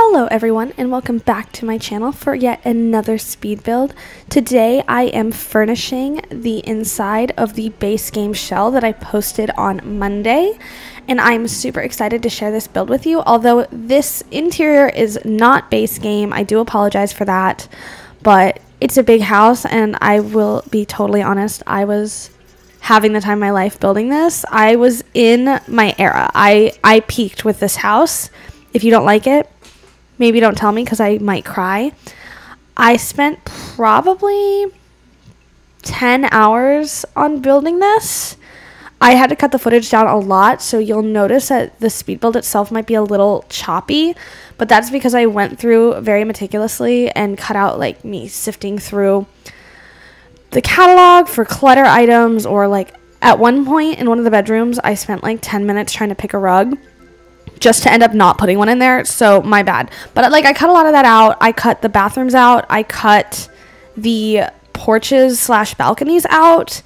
Hello everyone and welcome back to my channel for yet another speed build. Today I am furnishing the inside of the base game shell that I posted on Monday, and I'm super excited to share this build with you. Although this interior is not base game, I do apologize for that, but it's a big house and I will be totally honest, I was having the time of my life building this. I was in my era. I peaked with this house. If you don't like it, maybe don't tell me because I might cry. I spent probably 10 hours on building this. I had to cut the footage down a lot, so you'll notice that the speed build itself might be a little choppy, but that's because I went through very meticulously and cut out like me sifting through the catalog for clutter items, or like at one point in one of the bedrooms, I spent like 10 minutes trying to pick a rug, just to end up not putting one in there, so my bad. But like I cut a lot of that out. I cut the bathrooms out. I cut the porches / balconies out,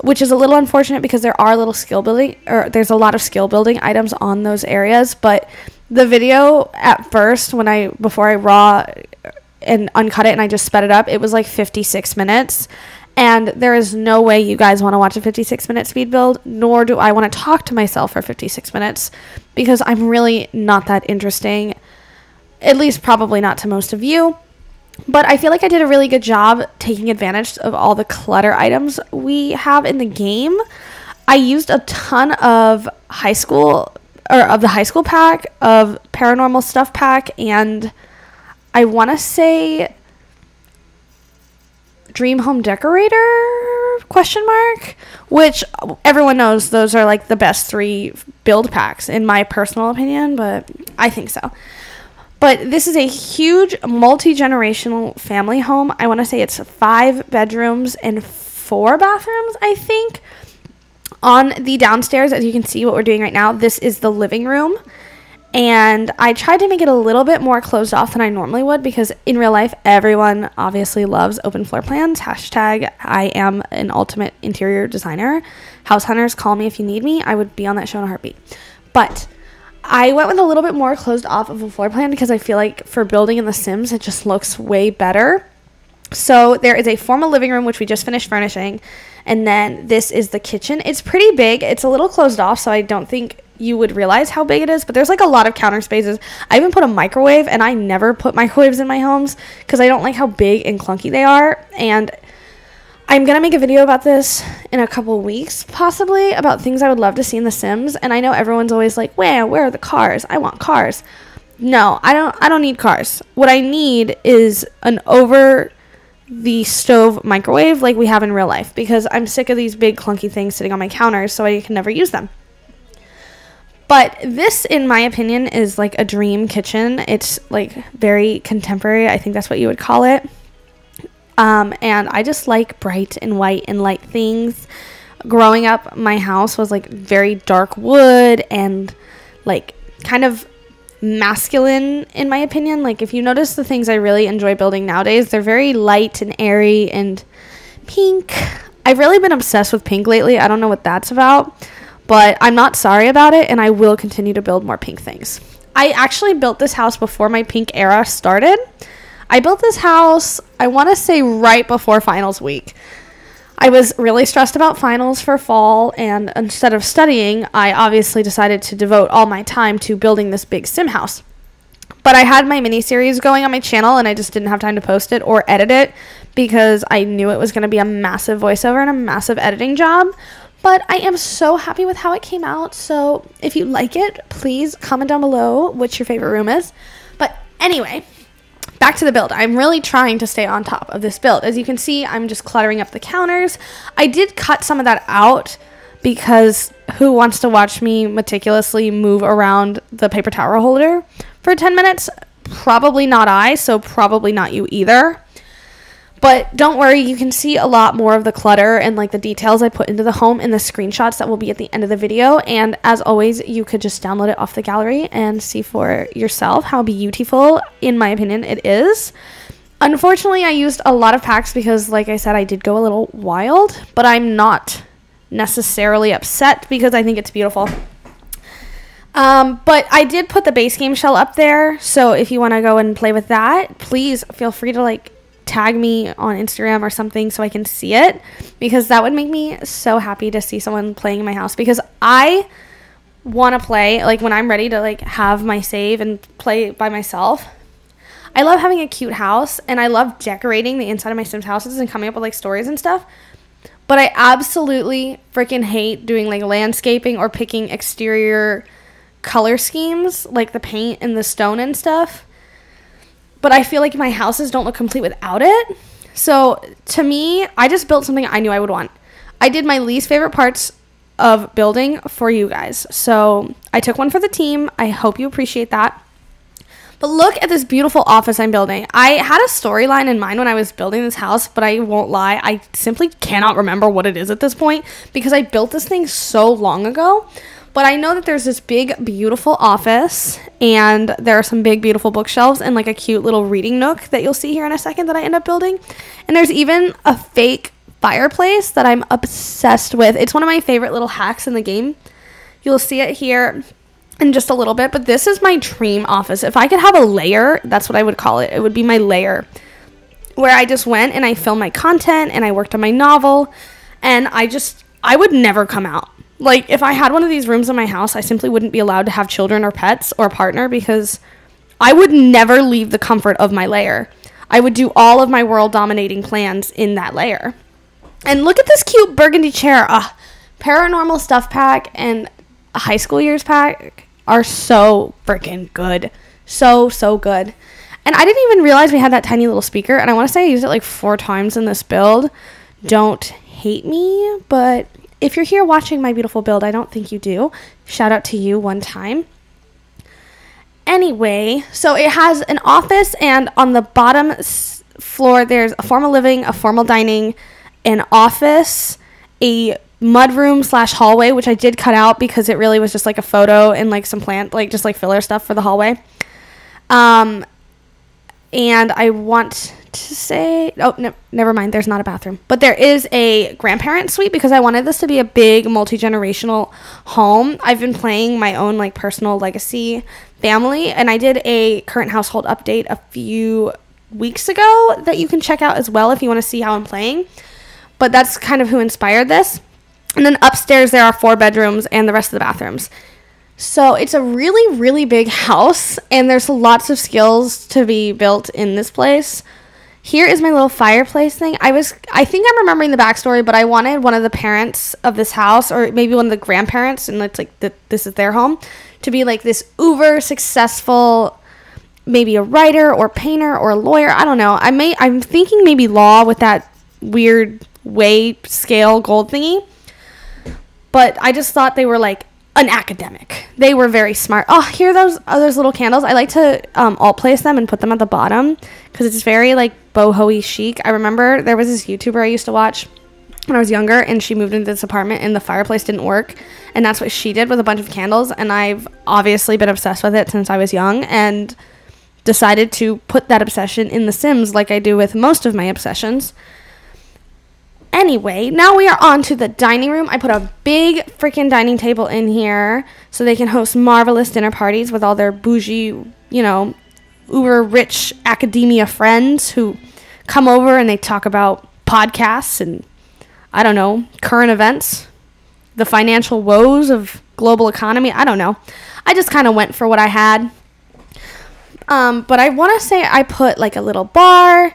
which is a little unfortunate because there's a lot of skill building items on those areas. But the video at first, before I raw and uncut it and I just sped it up, it was like 56 minutes. And there is no way you guys want to watch a 56-minute speed build, nor do I want to talk to myself for 56 minutes because I'm really not that interesting, at least probably not to most of you. But I feel like I did a really good job taking advantage of all the clutter items we have in the game. I used a ton of the high school pack, of Paranormal Stuff Pack, and I want to say Dream Home Decorator ? Which everyone knows those are like the best 3 build packs in my personal opinion, but I think so. But this is a huge multi-generational family home. I want to say it's 5 bedrooms and 4 bathrooms, I think. On the downstairs, as you can see what we're doing right now, this is the living room. And I tried to make it a little bit more closed off than I normally would because in real life, everyone obviously loves open floor plans. # I am an ultimate interior designer. House hunters, call me if you need me. I would be on that show in a heartbeat. But I went with a little bit more closed off of a floor plan because I feel like for building in The Sims, it just looks way better. So there is a formal living room, which we just finished furnishing. And then this is the kitchen. It's pretty big. It's a little closed off, so I don't think you would realize how big it is, but there's like a lot of counter spaces. I even put a microwave, and I never put microwaves in my homes because I don't like how big and clunky they are. And I'm gonna make a video about this in a couple weeks, possibly, about things I would love to see in The Sims. And I know everyone's always like, where are the cars? I want cars. No, I don't need cars. What I need is an over the stove microwave like we have in real life, because I'm sick of these big clunky things sitting on my counters, so I can never use them. But this, in my opinion, is like a dream kitchen. It's like very contemporary. I think that's what you would call it. And I just like bright and white and light things. Growing up, my house was like very dark wood and like kind of masculine, in my opinion. Like if you notice the things I really enjoy building nowadays, they're very light and airy and pink. I've really been obsessed with pink lately. I don't know what that's about. But I'm not sorry about it, and I will continue to build more pink things. I actually built this house before my pink era started. I built this house, I want to say right before finals week. I was really stressed about finals for fall, and instead of studying, I obviously decided to devote all my time to building this big sim house. But I had my mini-series going on my channel, and I just didn't have time to post it or edit it because I knew it was going to be a massive voiceover and a massive editing job. But I am so happy with how it came out, so if you like it, please comment down below what your favorite room is. But anyway, back to the build. I'm really trying to stay on top of this build. As you can see, I'm just cluttering up the counters. I did cut some of that out because who wants to watch me meticulously move around the paper towel holder for 10 minutes? Probably not I, so probably not you either. But don't worry, you can see a lot more of the clutter and like the details I put into the home in the screenshots that will be at the end of the video. And as always, you could just download it off the gallery and see for yourself how beautiful, in my opinion, it is. Unfortunately, I used a lot of packs because, like I said, I did go a little wild, but I'm not necessarily upset because I think it's beautiful. But I did put the base game shell up there, so if you want to go and play with that, please feel free to like tag me on Instagram or something so I can see it, because that would make me so happy to see someone playing in my house, because I want to play, like, when I'm ready to like have my save and play by myself. I love having a cute house, and I love decorating the inside of my Sims houses and coming up with like stories and stuff. But I absolutely freaking hate doing like landscaping or picking exterior color schemes, like the paint and the stone and stuff. But I feel like my houses don't look complete without it. So to me, I just built something I knew I would want. I did my least favorite parts of building for you guys. So I took one for the team. I hope you appreciate that. But look at this beautiful office I'm building. I had a storyline in mind when I was building this house, but I won't lie, I simply cannot remember what it is at this point, because I built this thing so long ago. But I know that there's this big, beautiful office, and there are some big, beautiful bookshelves and like a cute little reading nook that you'll see here in a second that I end up building. And there's even a fake fireplace that I'm obsessed with. It's one of my favorite little hacks in the game. You'll see it here in just a little bit, but this is my dream office. If I could have a layer, that's what I would call it. It would be my layer, where I just went and I filmed my content and I worked on my novel, and I would never come out. Like, if I had one of these rooms in my house, I simply wouldn't be allowed to have children or pets or a partner, because I would never leave the comfort of my layer. I would do all of my world dominating plans in that layer. And look at this cute burgundy chair. Paranormal Stuff Pack and High School Years pack are so freaking good. So good. And I didn't even realize we had that tiny little speaker, and I want to say I used it like 4 times in this build. Don't hate me, but if you're here watching my beautiful build, I don't think you do. Shout out to you one time. Anyway, so it has an office, and on the bottom floor there's a formal living, a formal dining, an office, a mudroom / hallway, which I did cut out because it really was just like a photo and like some plant, like just like filler stuff for the hallway. And I want to say, oh no, never mind, there's not a bathroom, but there is a grandparent suite, because I wanted this to be a big multi-generational home. I've been playing my own like personal legacy family, and I did a current household update a few weeks ago that you can check out as well if you want to see how I'm playing. But that's kind of who inspired this. And then upstairs, there are 4 bedrooms and the rest of the bathrooms. So it's a really, really big house, and there's lots of skills to be built in this place. Here is my little fireplace thing. I think I'm remembering the backstory, but I wanted one of the parents of this house, or maybe one of the grandparents, and it's like this is their home, to be like this uber successful, maybe a writer or painter or a lawyer. I don't know. I'm thinking maybe law with that weird way scale gold thingy. But I just thought they were like an academic. They were very smart. Oh, here are those little candles. I like to alt place them and put them at the bottom, because it's very like boho-y chic. I remember there was this YouTuber I used to watch when I was younger, and she moved into this apartment and the fireplace didn't work, and that's what she did with a bunch of candles. And I've obviously been obsessed with it since I was young, and decided to put that obsession in The Sims like I do with most of my obsessions. Anyway, now we are on to the dining room. I put a big freaking dining table in here so they can host marvelous dinner parties with all their bougie, you know, uber rich academia friends who come over and they talk about podcasts and, I don't know, current events, the financial woes of global economy. I don't know. I just kind of went for what I had. But I want to say I put like a little bar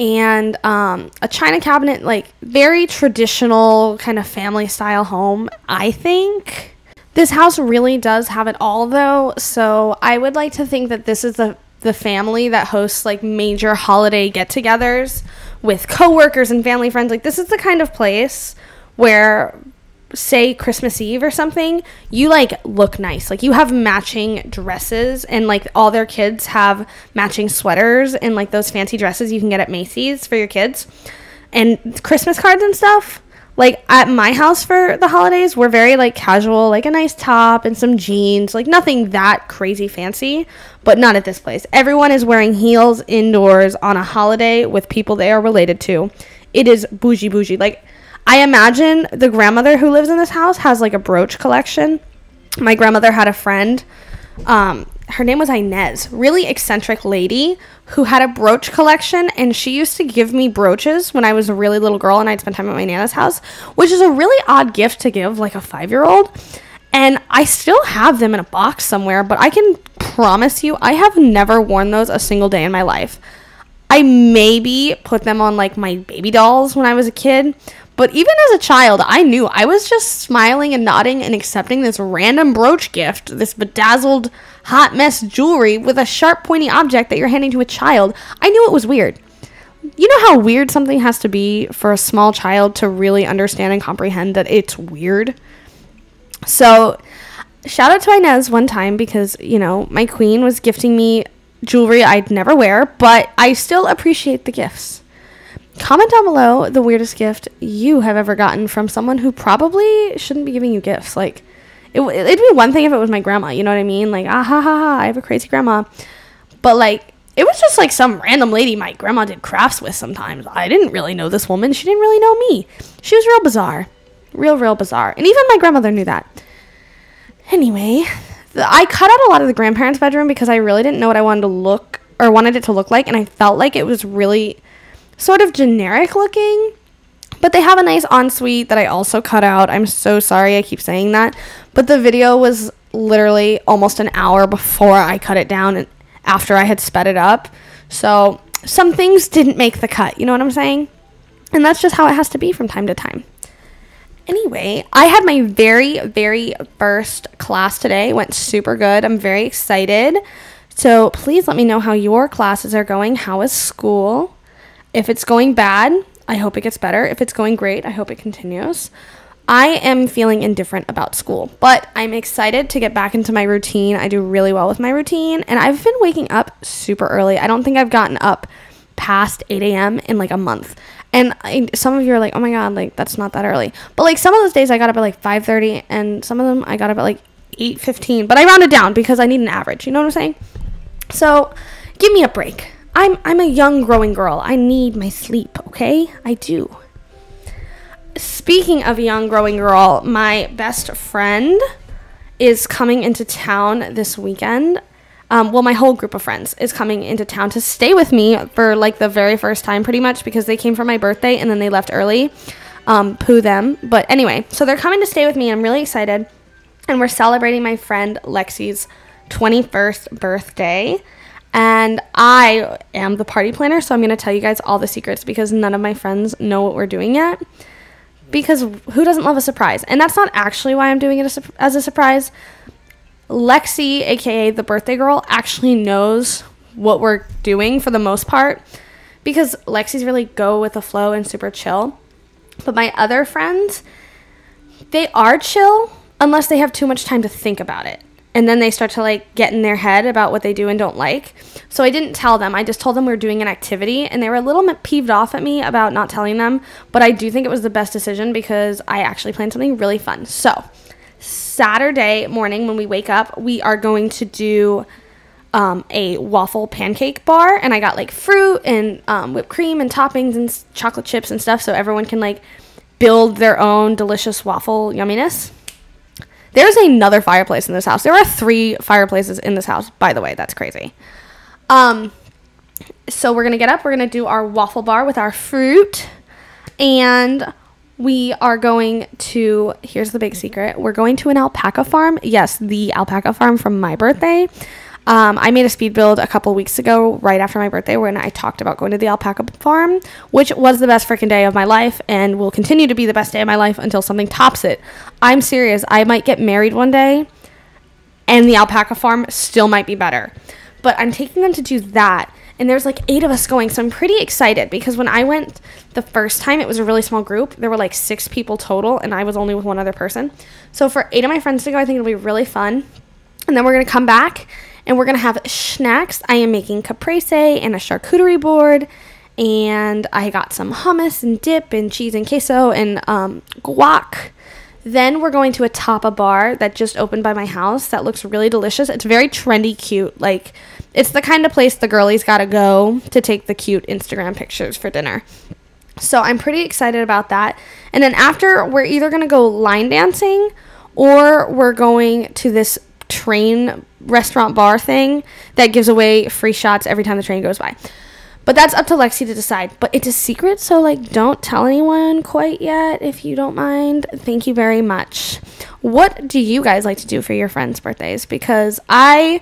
and a china cabinet, like very traditional kind of family style home. I think this house really does have it all, though, so I would like to think that this is the family that hosts like major holiday get-togethers with co-workers and family friends. Like, this is the kind of place where, say, Christmas Eve or something, you like look nice, like you have matching dresses, and like all their kids have matching sweaters and like those fancy dresses you can get at Macy's for your kids, and Christmas cards and stuff. Like, at my house for the holidays, we're very like casual, like a nice top and some jeans, like nothing that crazy fancy. But not at this place. Everyone is wearing heels indoors on a holiday with people they are related to. It is bougie. Like, I imagine the grandmother who lives in this house has like a brooch collection my grandmother had a friend, her name was Inez, really eccentric lady who had a brooch collection, and she used to give me brooches when I was a really little girl and I'd spend time at my Nana's house, which is a really odd gift to give like a 5-year-old. And I still have them in a box somewhere, but I can promise you I have never worn those a single day in my life. I maybe put them on like my baby dolls when I was a kid, but even as a child, I knew I was just smiling and nodding and accepting this random brooch gift, this bedazzled hot mess jewelry with a sharp pointy object that you're handing to a child. I knew it was weird. You know how weird something has to be for a small child to really understand and comprehend that it's weird? So shout out to Inez one time because, you know, my queen was gifting me jewelry I'd never wear, but I still appreciate the gifts. Comment down below the weirdest gift you have ever gotten from someone who probably shouldn't be giving you gifts. Like, it'd be one thing if it was my grandma, you know what I mean? Like, ah, ha, ha, ha, I have a crazy grandma. But, like, it was just, like, some random lady my grandma did crafts with sometimes. I didn't really know this woman. She didn't really know me. She was real bizarre. Real bizarre. And even my grandmother knew that. Anyway, I cut out a lot of the grandparents' bedroom because I really didn't know what I wanted it to look like, and I felt like it was really sort of generic looking. But they have a nice ensuite that I also cut out. I'm so sorry I keep saying that, but the video was literally almost an hour before I cut it down and after I had sped it up. So some things didn't make the cut, you know what I'm saying? And that's just how it has to be from time to time. Anyway, I had my very first class today. It went super good. I'm very excited. So please let me know how your classes are going. How is school? If it's going bad, I hope it gets better. If it's going great, I hope it continues. I am feeling indifferent about school, but I'm excited to get back into my routine. I do really well with my routine, and I've been waking up super early. I don't think I've gotten up past 8 a.m. in like a month. And some of you are like, oh my God, like that's not that early. But like some of those days I got up at like 5:30 and some of them I got up at like 8:15. But I rounded down because I need an average. You know what I'm saying? So give me a break. I'm a young growing girl. I need my sleep, okay? I do. Speaking of a young growing girl, my best friend is coming into town this weekend. Well, my whole group of friends is coming into town to stay with me for like the very first time pretty much because they came for my birthday and then they left early. Poo them. But anyway, so they're coming to stay with me. I'm really excited. And we're celebrating my friend Lexi's 21st birthday. And I am the party planner, so I'm going to tell you guys all the secrets because none of my friends know what we're doing yet. Because who doesn't love a surprise? And that's not actually why I'm doing it as a surprise. Lexi, aka the birthday girl, actually knows what we're doing for the most part because Lexi's really go with the flow and super chill. But my other friends, they are chill unless they have too much time to think about it, and then they start to like get in their head about what they do and don't like. So I didn't tell them. I just told them we were doing an activity, and they were a little bit peeved off at me about not telling them, but I do think it was the best decision because I actually planned something really fun. So Saturday morning when we wake up, we are going to do a waffle pancake bar, and I got like fruit and whipped cream and toppings and chocolate chips and stuff so everyone can like build their own delicious waffle yumminess. There's another fireplace in this house. There are 3 fireplaces in this house, by the way. That's crazy. So we're gonna get up, we're gonna do our waffle bar with our fruit, and we are going to, here's the big secret, we're going to an alpaca farm. Yes, the alpaca farm from my birthday. I made a speed build a couple weeks ago right after my birthday when I talked about going to the alpaca farm, which was the best freaking day of my life and will continue to be the best day of my life until something tops it. I'm serious. I might get married one day and the alpaca farm still might be better. But I'm taking them to do that. And there's like 8 of us going, so I'm pretty excited because when I went the first time, it was a really small group. There were like 6 people total, and I was only with one other person. So for 8 of my friends to go, I think it'll be really fun. And then we're going to come back, and we're going to have snacks. I am making caprese and a charcuterie board, and I got some hummus and dip and cheese and queso and guac. Then we're going to a tapa bar that just opened by my house that looks really delicious. It's very trendy cute. Like, it's the kind of place the girlies gotta go to take the cute Instagram pictures for dinner. So I'm pretty excited about that. And then after, we're either gonna go line dancing or we're going to this train restaurant bar thing that gives away free shots every time the train goes by. But that's up to Lexi to decide. But it's a secret, so, like, don't tell anyone quite yet, if you don't mind. Thank you very much. What do you guys like to do for your friends' birthdays? Because I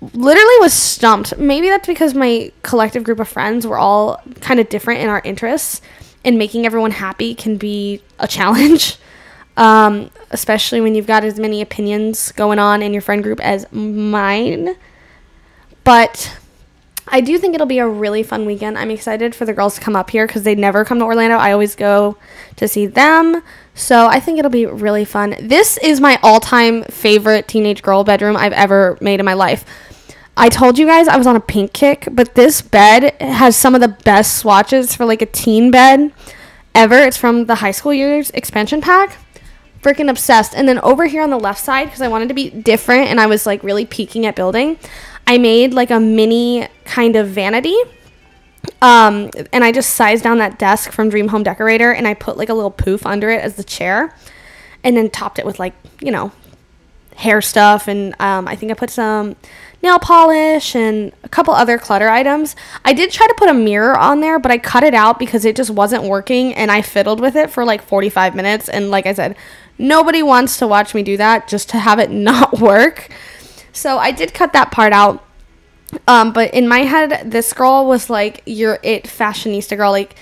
literally was stumped. Maybe that's because my collective group of friends were all kind of different in our interests, and making everyone happy can be a challenge, especially when you've got as many opinions going on in your friend group as mine. But I do think it'll be a really fun weekend. I'm excited for the girls to come up here because they never come to Orlando. I always go to see them. So I think it'll be really fun. This is my all-time favorite teenage girl bedroom I've ever made in my life. I told you guys I was on a pink kick, but this bed has some of the best swatches for like a teen bed ever. It's from the High School Years expansion pack. Freaking obsessed. And then over here on the left side, because I wanted to be different and I was like really peeking at building, I made like a mini kind of vanity, and I just sized down that desk from Dream Home Decorator, and I put like a little poof under it as the chair, and then topped it with like, you know, hair stuff, and I think I put some nail polish and a couple other clutter items. I did try to put a mirror on there, but I cut it out because it just wasn't working, and I fiddled with it for like 45 minutes, and like I said, nobody wants to watch me do that just to have it not work. So I did cut that part out, but in my head, this girl was like, you're it, fashionista girl. Like,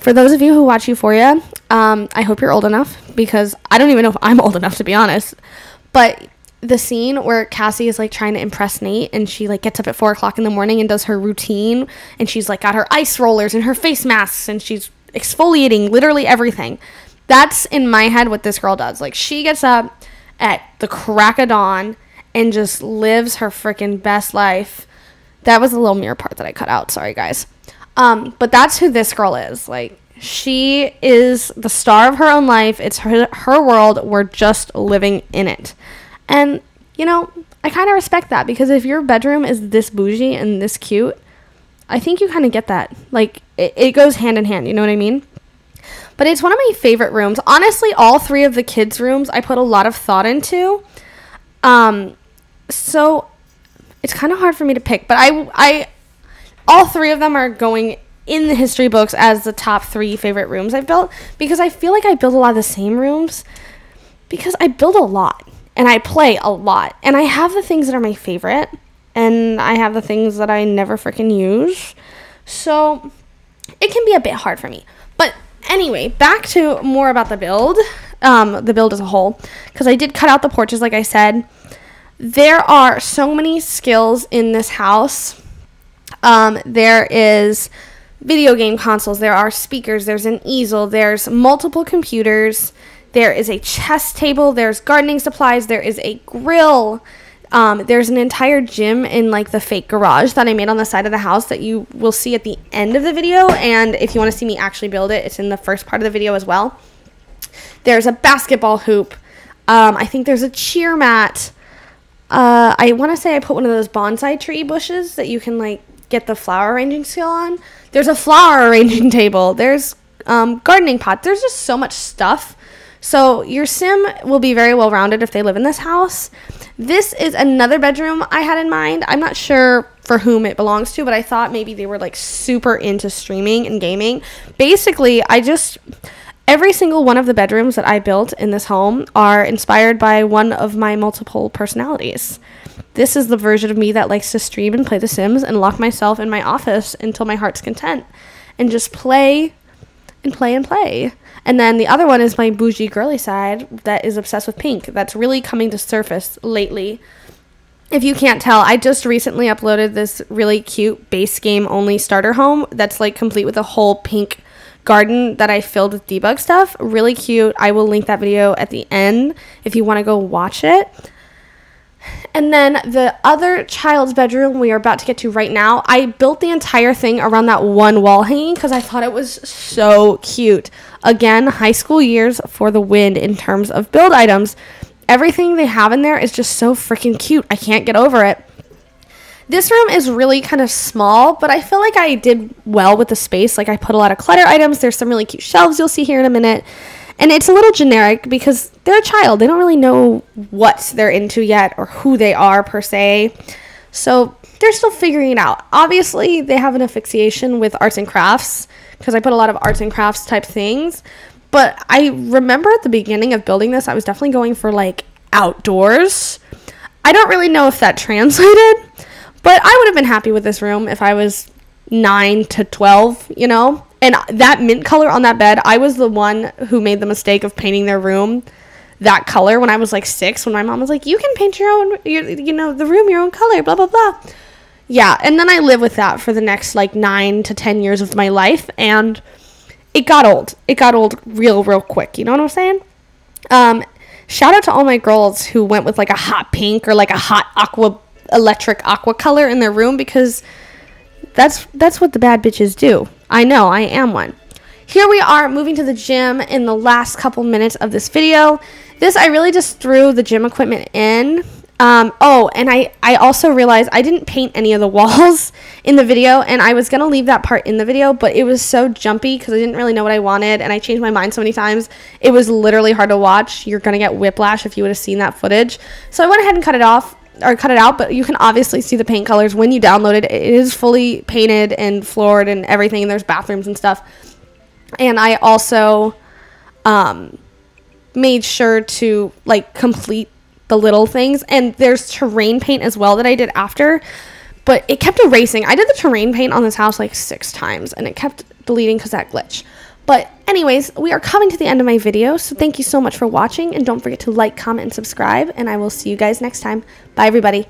for those of you who watch Euphoria, I hope you're old enough, because I don't even know if I'm old enough, to be honest. But the scene where Cassie is like trying to impress Nate, and she like gets up at 4 o'clock in the morning and does her routine, and she's like got her ice rollers and her face masks, and she's exfoliating literally everything. That's in my head what this girl does. Like, she gets up at the crack of dawn and just lives her freaking best life. That was a little mirror part that I cut out. Sorry, guys. But that's who this girl is. Like, she is the star of her own life. It's her world. We're just living in it. And, you know, I kind of respect that, because if your bedroom is this bougie and this cute, I think you kind of get that. Like, it goes hand in hand. You know what I mean? But it's one of my favorite rooms. Honestly, all three of the kids' rooms I put a lot of thought into. So it's kind of hard for me to pick, but I all three of them are going in the history books as the top three favorite rooms I've built, because I feel like I build a lot of the same rooms, because I build a lot and I play a lot, and I have the things that are my favorite, and I have the things that I never freaking use. So it can be a bit hard for me. But anyway, back to more about the build, the build as a whole, because I did cut out the porches, like I said. There are so many skills in this house. There is video game consoles, there are speakers, there's an easel, there's multiple computers, there is a chess table, there's gardening supplies, there is a grill, there's an entire gym in like the fake garage that I made on the side of the house that you will see at the end of the video, and if you want to see me actually build it, it's in the first part of the video as well. There's a basketball hoop, I think there's a cheer mat. I want to say I put one of those bonsai tree bushes that you can, like, get the flower arranging skill on. There's a flower arranging table. There's gardening pots. There's just so much stuff. So your sim will be very well-rounded if they live in this house. This is another bedroom I had in mind. I'm not sure for whom it belongs to, but I thought maybe they were, like, super into streaming and gaming. Basically, I just... Every single one of the bedrooms that I built in this home are inspired by one of my multiple personalities. This is the version of me that likes to stream and play The Sims and lock myself in my office until my heart's content and just play and play and play. And then the other one is my bougie girly side that is obsessed with pink. That's really coming to surface lately. If you can't tell, I just recently uploaded this really cute base game only starter home that's like complete with a whole pink garden that I filled with debug stuff. Really cute. I will link that video at the end if you want to go watch it. And then the other child's bedroom we are about to get to right now, I built the entire thing around that one wall hanging because I thought it was so cute. Again, High School Years for the win in terms of build items. Everything they have in there is just so freaking cute. I can't get over it. This room is really kind of small, but I feel like I did well with the space. Like, I put a lot of clutter items. There's some really cute shelves you'll see here in a minute. And it's a little generic because they're a child. They don't really know what they're into yet or who they are per se. So they're still figuring it out. Obviously, they have an asphyxiation with arts and crafts because I put a lot of arts and crafts type things. But I remember at the beginning of building this, I was definitely going for like outdoors. I don't really know if that translated, but I would have been happy with this room if I was 9 to 12, you know? And that mint color on that bed, I was the one who made the mistake of painting their room that color when I was like 6, when my mom was like, you can paint your own, you know, the room your own color, blah, blah, blah. Yeah, and then I lived with that for the next like 9 to 10 years of my life, and it got old. It got old real quick, you know what I'm saying? Shout out to all my girls who went with like a hot pink or like a hot electric aqua color in their room, because that's what the bad bitches do. I know, I am one. Here we are moving to the gym in the last couple minutes of this video. This, I really just threw the gym equipment in. Oh, and I also realized I didn't paint any of the walls in the video, and I was going to leave that part in the video, but it was so jumpy because I didn't really know what I wanted, and I changed my mind so many times. It was literally hard to watch. You're going to get whiplash if you would have seen that footage. So I went ahead and cut it out, but you can obviously see the paint colors when you download it. It is fully painted and floored and everything, and there's bathrooms and stuff. And I also made sure to like complete the little things, and there's terrain paint as well that I did after, but it kept erasing. I did the terrain paint on this house like 6 times, and it kept deleting because that glitch. But anyways, we are coming to the end of my video, so thank you so much for watching, and don't forget to like, comment, and subscribe, and I will see you guys next time. Bye, everybody.